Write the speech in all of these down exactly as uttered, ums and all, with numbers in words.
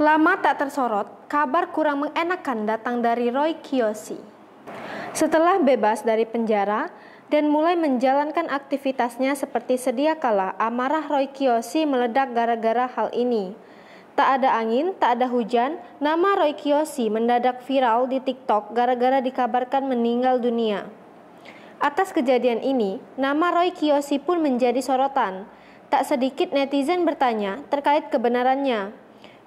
Lama tak tersorot, kabar kurang mengenakan datang dari Roy Kiyoshi. Setelah bebas dari penjara dan mulai menjalankan aktivitasnya seperti sedia kala, amarah Roy Kiyoshi meledak gara-gara hal ini. Tak ada angin, tak ada hujan, nama Roy Kiyoshi mendadak viral di TikTok gara-gara dikabarkan meninggal dunia. Atas kejadian ini, nama Roy Kiyoshi pun menjadi sorotan. Tak sedikit netizen bertanya terkait kebenarannya.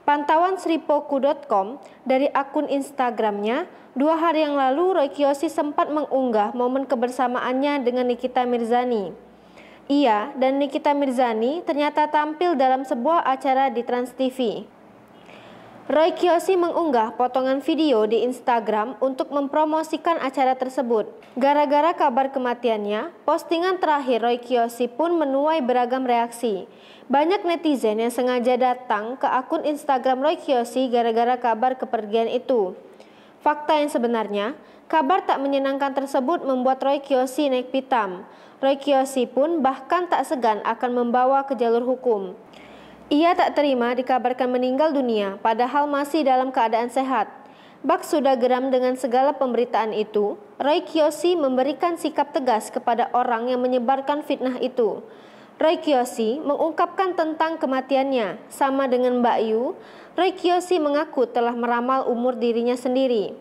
Pantauan Sripoku titik com dari akun Instagramnya, dua hari yang lalu Roy Kiyoshi sempat mengunggah momen kebersamaannya dengan Nikita Mirzani. Ia dan Nikita Mirzani ternyata tampil dalam sebuah acara di Trans T V. Roy Kiyoshi mengunggah potongan video di Instagram untuk mempromosikan acara tersebut. Gara-gara kabar kematiannya, postingan terakhir Roy Kiyoshi pun menuai beragam reaksi. Banyak netizen yang sengaja datang ke akun Instagram Roy Kiyoshi gara-gara kabar kepergian itu. Fakta yang sebenarnya, kabar tak menyenangkan tersebut membuat Roy Kiyoshi naik pitam. Roy Kiyoshi pun bahkan tak segan akan membawa ke jalur hukum. Ia tak terima dikabarkan meninggal dunia, padahal masih dalam keadaan sehat. Bak sudah geram dengan segala pemberitaan itu, Roy Kiyoshi memberikan sikap tegas kepada orang yang menyebarkan fitnah itu. Roy Kiyoshi mengungkapkan tentang kematiannya. Sama dengan Mbak Yu, Roy Kiyoshi mengaku telah meramal umur dirinya sendiri.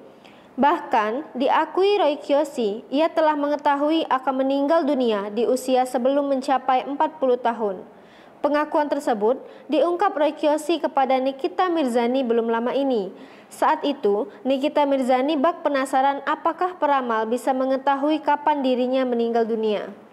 Bahkan, diakui Roy Kiyoshi, ia telah mengetahui akan meninggal dunia di usia sebelum mencapai empat puluh tahun. Pengakuan tersebut diungkap Roy Kiyoshi kepada Nikita Mirzani belum lama ini. Saat itu, Nikita Mirzani bak penasaran apakah peramal bisa mengetahui kapan dirinya meninggal dunia.